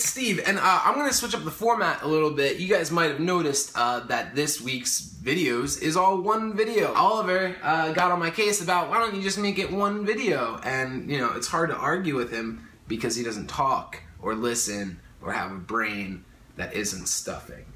it's Steve, and I'm going to switch up the format a little bit. You guys might have noticed that this week's videos is all one video. Oliver got on my case about, why don't you just make it one video? And, you know, it's hard to argue with him because he doesn't talk or listen or have a brain that isn't stuffing.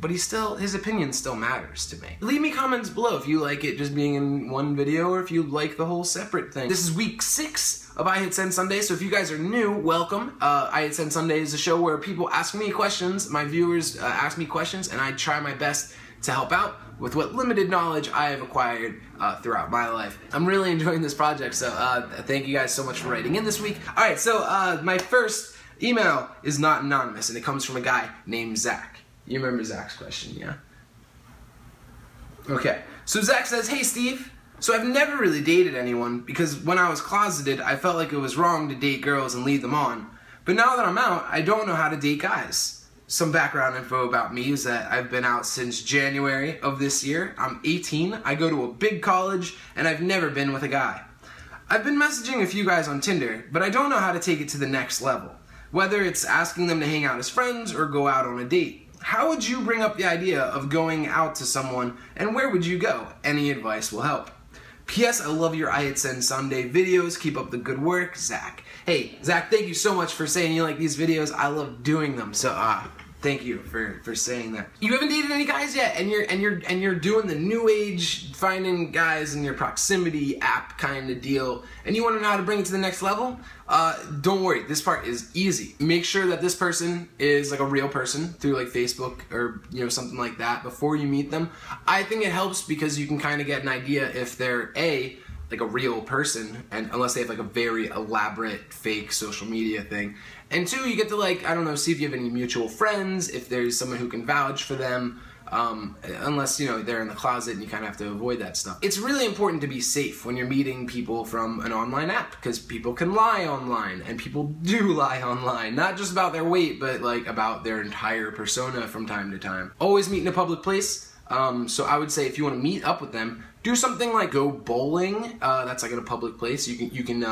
But he still, his opinion still matters to me. Leave me comments below if you like it just being in one video or if you like the whole separate thing. This is week 6 of I Hit Send Sunday, so if you guys are new, welcome. I Hit Send Sunday is a show where people ask me questions, my viewers ask me questions, and I try my best to help out with what limited knowledge I have acquired throughout my life. I'm really enjoying this project, so thank you guys so much for writing in this week. Alright, so my first email is not anonymous, and it comes from a guy named Zach. You remember Zach's question, yeah? Okay, so Zach says, hey Steve, so I've never really dated anyone because when I was closeted, I felt like it was wrong to date girls and lead them on. But now that I'm out, I don't know how to date guys. Some background info about me is that I've been out since January of this year. I'm 18, I go to a big college, and I've never been with a guy. I've been messaging a few guys on Tinder, but I don't know how to take it to the next level, whether it's asking them to hang out as friends or go out on a date. How would you bring up the idea of going out to someone, and where would you go? Any advice will help. P.S. I love your I Hit Send Sunday videos. Keep up the good work, Zach. Hey, Zach, thank you so much for saying you like these videos. I love doing them, so thank you for saying that. You haven't dated any guys yet, and you're doing the new age finding guys in your proximity app kind of deal, and you want to know how to bring it to the next level? Don't worry, this part is easy. Make sure that this person is like a real person through like Facebook or, you know, something like that before you meet them. I think it helps because you can kind of get an idea if they're like a real person, and unless they have like a very elaborate fake social media thing. And 2, you get to like, I don't know, see if you have any mutual friends, if there's someone who can vouch for them. Unless, you know, they're in the closet and you kind of have to avoid that stuff. It's really important to be safe when you're meeting people from an online app, because people can lie online, and people do lie online. Not just about their weight, but like about their entire persona from time to time. Always meet in a public place. So I would say if you want to meet up with them, do something like go bowling. That's like in a public place. You can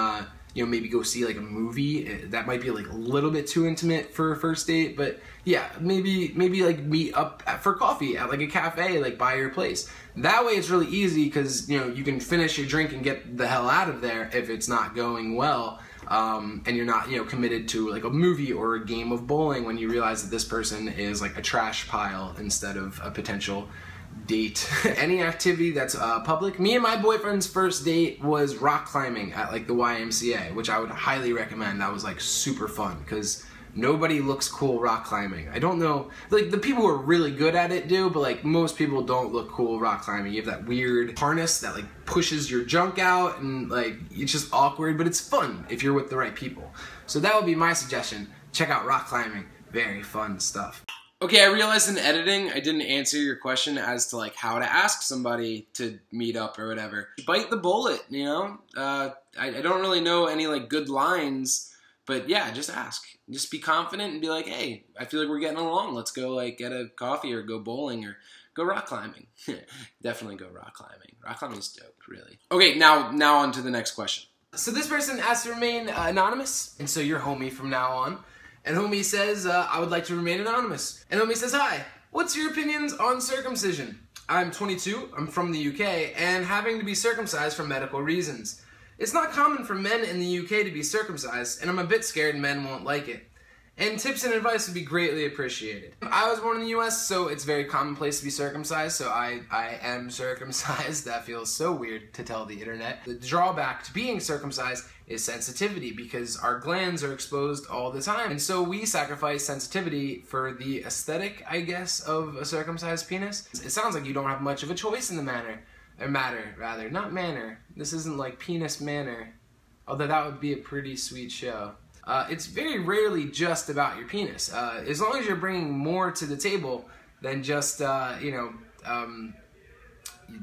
you know, maybe go see like a movie. That might be like a little bit too intimate for a first date, but yeah, maybe like meet up for coffee at like a cafe, like by your place. That way it's really easy because, you know, you can finish your drink and get the hell out of there if it's not going well, and you're not, you know, committed to like a movie or a game of bowling when you realize that this person is like a trash pile instead of a potential date. Any activity that's public. Me and my boyfriend's first date was rock climbing at like the YMCA, which I would highly recommend. That was like super fun because nobody looks cool rock climbing. I don't know, like the people who are really good at it do, but like most people don't look cool rock climbing. You have that weird harness that like pushes your junk out, and like it's just awkward, but it's fun if you're with the right people. So that would be my suggestion. Check out rock climbing. Very fun stuff. Okay, I realized in editing I didn't answer your question as to like how to ask somebody to meet up or whatever. Bite the bullet, you know? I don't really know any like good lines, but yeah, just ask. Just be confident and be like, hey, I feel like we're getting along. Let's go like get a coffee or go bowling or go rock climbing. Definitely go rock climbing. Rock climbing's dope, really. Okay, now on to the next question. So this person asked to remain anonymous, and so you're homie from now on. And homie says, I would like to remain anonymous. And homie says, hi, what's your opinions on circumcision? I'm 22, I'm from the UK, and having to be circumcised for medical reasons. It's not common for men in the UK to be circumcised, and I'm a bit scared men won't like it. And tips and advice would be greatly appreciated. I was born in the US, so it's very commonplace to be circumcised, so I am circumcised. That feels so weird to tell the internet. The drawback to being circumcised is sensitivity, because our glands are exposed all the time. And so we sacrifice sensitivity for the aesthetic, I guess, of a circumcised penis. It sounds like you don't have much of a choice in the matter, not manner. This isn't like penis manner, although that would be a pretty sweet show. It's very rarely just about your penis. As long as you're bringing more to the table than just, you know,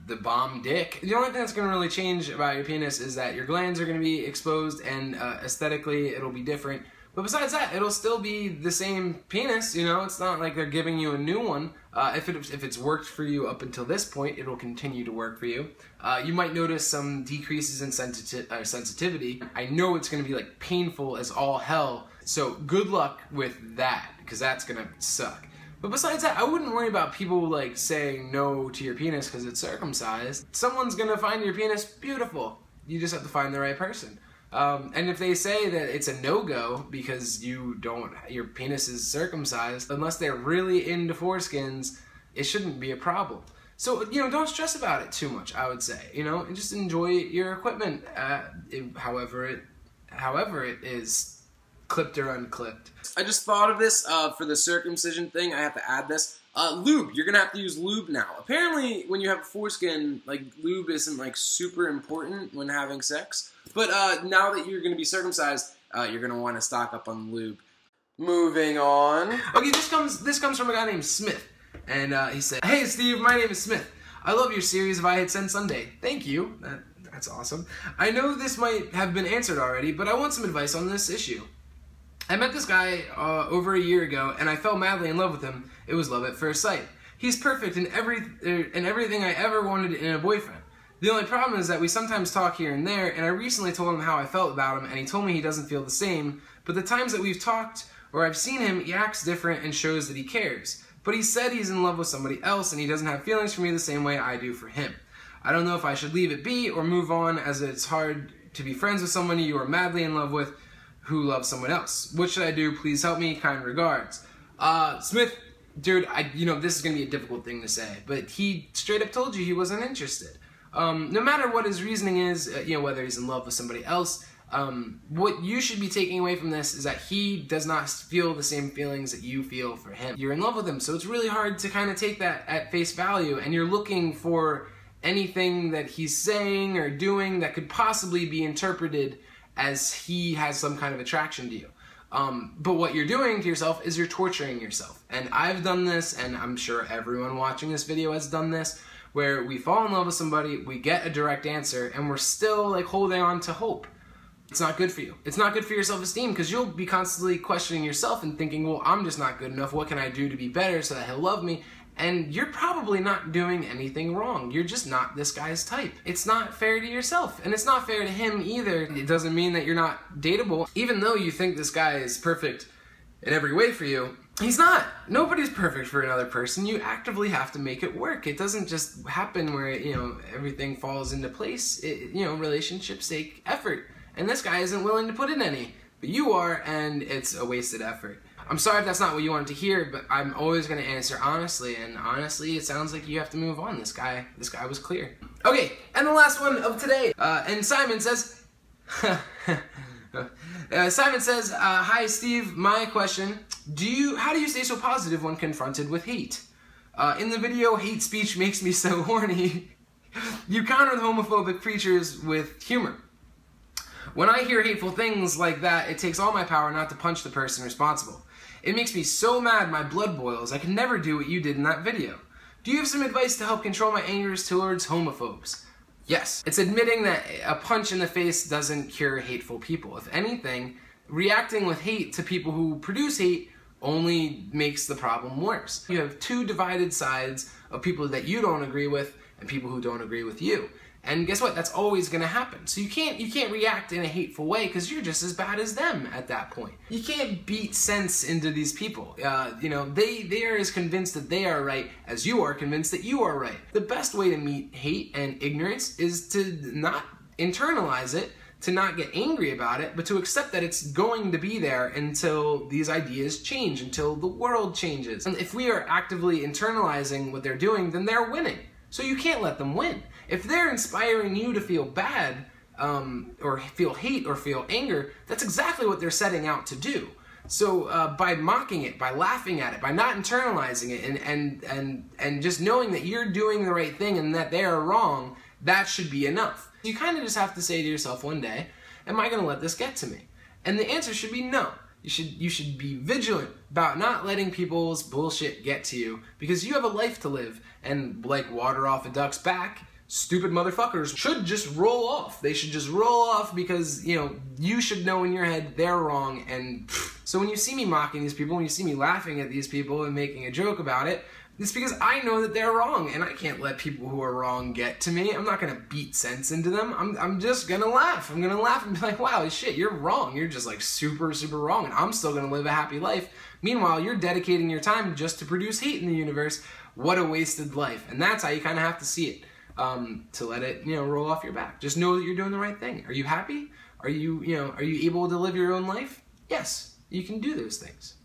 the bomb dick. The only thing that's going to really change about your penis is that your glands are going to be exposed, and aesthetically it'll be different. But besides that, it'll still be the same penis, you know? It's not like they're giving you a new one. If it's worked for you up until this point, it'll continue to work for you. You might notice some decreases in sensitivity. I know it's gonna be like painful as all hell, so good luck with that, because that's gonna suck. But besides that, I wouldn't worry about people like saying no to your penis because it's circumcised. Someone's gonna find your penis beautiful. You just have to find the right person. And if they say that it's a no-go because your penis is circumcised, unless they're really into foreskins, it shouldn't be a problem. So, you know, don't stress about it too much, I would say, you know, and just enjoy your equipment, however it is clipped or unclipped. I just thought of this, for the circumcision thing, I have to add this. Lube. You're gonna have to use lube now. Apparently, when you have a foreskin, like, lube isn't, like, super important when having sex. But, now that you're gonna be circumcised, you're gonna want to stock up on lube. Moving on. Okay, this comes from a guy named Smith. And, he said, "Hey, Steve, my name is Smith. I love your series of I Hit Send Sunday." Thank you. That's awesome. "I know this might have been answered already, but I want some advice on this issue. I met this guy over a year ago, and I fell madly in love with him. It was love at first sight. He's perfect in everything I ever wanted in a boyfriend. The only problem is that we sometimes talk here and there, and I recently told him how I felt about him, and he told me he doesn't feel the same, but the times that we've talked or I've seen him, he acts different and shows that he cares. But he said he's in love with somebody else, and he doesn't have feelings for me the same way I do for him. I don't know if I should leave it be or move on, as it's hard to be friends with someone you are madly in love with who loves someone else. What should I do? Please help me. Kind regards." Smith, dude, you know, this is going to be a difficult thing to say, but he straight up told you he wasn't interested. No matter what his reasoning is, you know, whether he's in love with somebody else, what you should be taking away from this is that he does not feel the same feelings that you feel for him. You're in love with him, so it's really hard to kind of take that at face value, and you're looking for anything that he's saying or doing that could possibly be interpreted as he has some kind of attraction to you. But what you're doing to yourself is you're torturing yourself. And I've done this, and I'm sure everyone watching this video has done this, where we fall in love with somebody, we get a direct answer, and we're still like holding on to hope. It's not good for you. It's not good for your self-esteem, because you'll be constantly questioning yourself and thinking, well, I'm just not good enough. What can I do to be better so that he'll love me? And you're probably not doing anything wrong. You're just not this guy's type. It's not fair to yourself, and it's not fair to him either. It doesn't mean that you're not dateable. Even though you think this guy is perfect in every way for you, he's not. Nobody's perfect for another person. You actively have to make it work. It doesn't just happen where, you know, everything falls into place. You know, relationships take effort, and this guy isn't willing to put in any. But you are, and it's a wasted effort. I'm sorry if that's not what you wanted to hear, but I'm always going to answer honestly, and honestly, it sounds like you have to move on. This guy was clear. Okay, and the last one of today. And Simon says, "Hi Steve, my question: how do you stay so positive when confronted with hate? In the video, hate speech makes me so horny. You counter the homophobic preachers with humor. When I hear hateful things like that, it takes all my power not to punch the person responsible. It makes me so mad my blood boils. I can never do what you did in that video. Do you have some advice to help control my anger towards homophobes?" Yes. It's admitting that a punch in the face doesn't cure hateful people. If anything, reacting with hate to people who produce hate only makes the problem worse. You have two divided sides of people that you don't agree with and people who don't agree with you. And guess what? That's always going to happen. So you can't react in a hateful way, because you're just as bad as them at that point. You can't beat sense into these people. You know, they are as convinced that they are right as you are convinced that you are right. The best way to meet hate and ignorance is to not internalize it, to not get angry about it, but to accept that it's going to be there until these ideas change, until the world changes. And if we are actively internalizing what they're doing, then they're winning. So you can't let them win. If they're inspiring you to feel bad, or feel hate, or feel anger, that's exactly what they're setting out to do. So by mocking it, by laughing at it, by not internalizing it, and just knowing that you're doing the right thing and that they are wrong, that should be enough. You kind of just have to say to yourself one day, am I going to let this get to me? And the answer should be no. You should be vigilant about not letting people's bullshit get to you, because you have a life to live, and like water off a duck's back, stupid motherfuckers should just roll off. They should just roll off because, you know, you should know in your head they're wrong. And so when you see me mocking these people, when you see me laughing at these people and making a joke about it, it's because I know that they're wrong, and I can't let people who are wrong get to me. I'm not gonna beat sense into them. I'm just gonna laugh. I'm gonna laugh and be like, wow, shit, you're wrong. You're just like super, super wrong, and I'm still gonna live a happy life. Meanwhile, you're dedicating your time just to produce heat in the universe. What a wasted life. And that's how you kind of have to see it, to let it, you know, roll off your back. Just know that you're doing the right thing. Are you happy? Are you, you know, are you able to live your own life? Yes, you can do those things.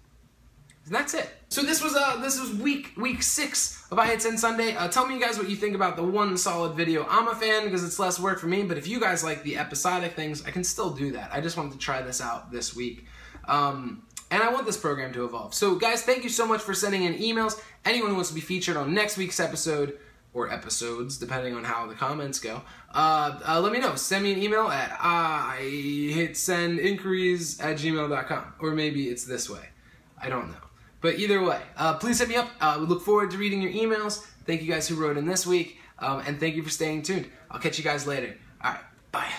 And that's it. So this was week 6 of I Hit Send Sunday. Tell me you guys what you think about the one solid video. I'm a fan because it's less work for me, but if you guys like the episodic things, I can still do that. I just wanted to try this out this week. And I want this program to evolve. So guys, thank you so much for sending in emails. Anyone who wants to be featured on next week's episode, or episodes, depending on how the comments go, let me know. Send me an email at ihitsendinquiries@gmail.com. Or maybe it's this way. I don't know. But either way, please hit me up. We look forward to reading your emails. Thank you guys who wrote in this week, and thank you for staying tuned. I'll catch you guys later. All right, bye.